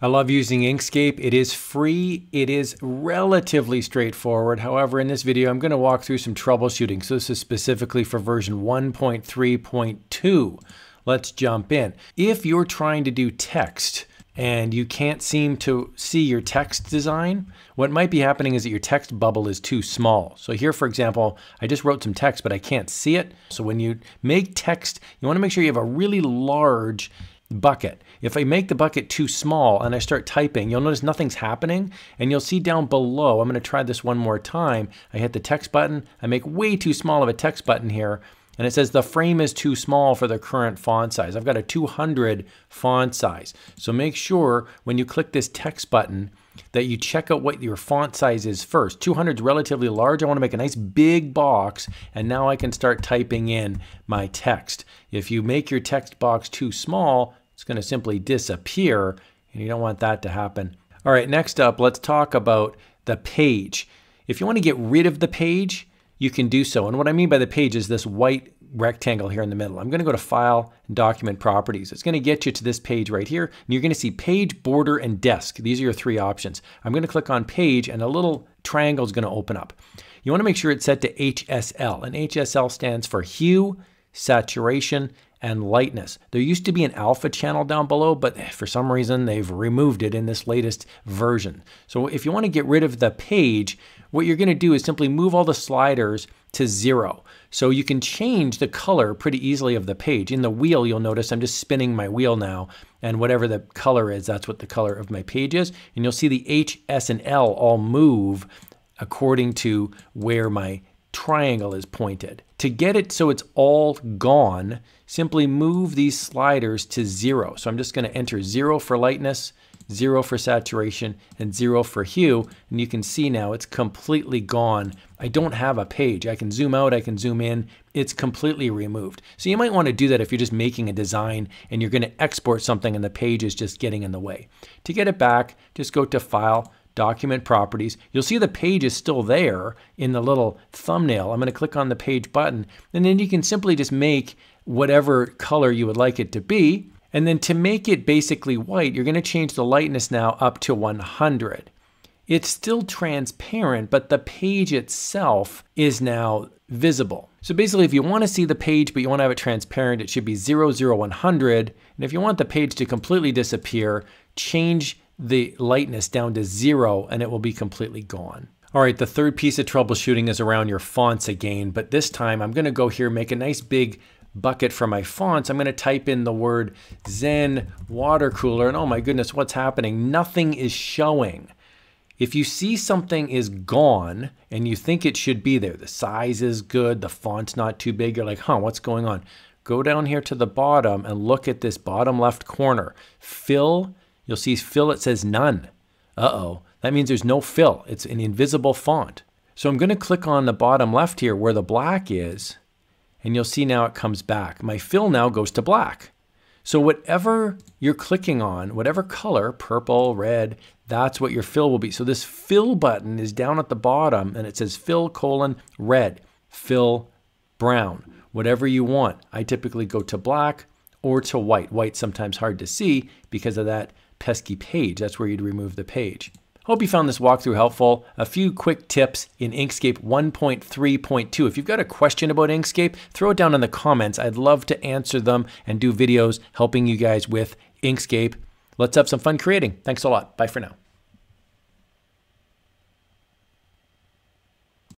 I love using Inkscape. It is free. It is relatively straightforward. However, in this video, I'm going to walk through some troubleshooting. So this is specifically for version 1.3.2. Let's jump in. If you're trying to do text and you can't seem to see your text design, what might be happening is that your text bubble is too small. So here, for example, I just wrote some text, but I can't see it. So when you make text, you want to make sure you have a really large bucket. If I make the bucket too small and I start typing, you'll notice nothing's happening, and you'll see down below, I'm going to try this one more time. I hit the text button. I make way too small of a text button here, and it says the frame is too small for the current font size. I've got a 200 font size. So make sure when you click this text button that you check out what your font size is first. 200 is relatively large. I want to make a nice big box, and now I can start typing in my text. If you make your text box too small, it's going to simply disappear, and you don't want that to happen. All right, next up, let's talk about the page. If you want to get rid of the page, you can do so. And what I mean by the page is this white rectangle here in the middle. I'm going to go to File and Document Properties. It's going to get you to this page right here. And you're going to see Page, Border, and Desk. These are your three options. I'm going to click on Page, and a little triangle is going to open up. You want to make sure it's set to HSL. And HSL stands for Hue, Saturation, and Lightness. There used to be an alpha channel down below, but for some reason they've removed it in this latest version. So if you want to get rid of the page, what you're going to do is simply move all the sliders to 0. So you can change the color pretty easily of the page. In the wheel, you'll notice I'm just spinning my wheel now, and whatever the color is, that's what the color of my page is. And you'll see the H, S, and L all move according to where my triangle is pointed. To get it so it's all gone, simply move these sliders to 0. So I'm just going to enter 0 for lightness, 0 for saturation, and 0 for hue, and you can see now it's completely gone. I don't have a page. I can zoom out, I can zoom in. It's completely removed. So you might want to do that if you're just making a design and you're going to export something and the page is just getting in the way. To get it back, just go to File, Document Properties. You'll see the page is still there in the little thumbnail. I'm going to click on the Page button, and then you can simply just make whatever color you would like it to be. And then to make it basically white, you're going to change the lightness now up to 100. It's still transparent, but the page itself is now visible. So basically, if you want to see the page, but you want to have it transparent, it should be 0, 0, 100. And if you want the page to completely disappear, change the lightness down to 0, and it will be completely gone. All right, the third piece of troubleshooting is around your fonts again, but this time I'm going to go here, make a nice big bucket for my fonts. I'm going to type in the word Zen water cooler, and oh my goodness, what's happening? Nothing is showing. If you see something is gone and you think it should be there, the size is good, the font's not too big, you're like, huh, what's going on? Go down here to the bottom and look at this bottom left corner. Fill, you'll see fill, it says none. Uh-oh, that means there's no fill. It's an invisible font. So I'm going to click on the bottom left here where the black is, and you'll see now it comes back. My fill now goes to black. So whatever you're clicking on, whatever color, purple, red, that's what your fill will be. So this fill button is down at the bottom, and it says fill : red, fill brown, whatever you want. I typically go to black or to white. White's sometimes hard to see because of that pesky page. That's where you'd remove the page. Hope you found this walkthrough helpful. A few quick tips in Inkscape 1.3.2. If you've got a question about Inkscape, throw it down in the comments. I'd love to answer them and do videos helping you guys with Inkscape. Let's have some fun creating. Thanks a lot. Bye for now.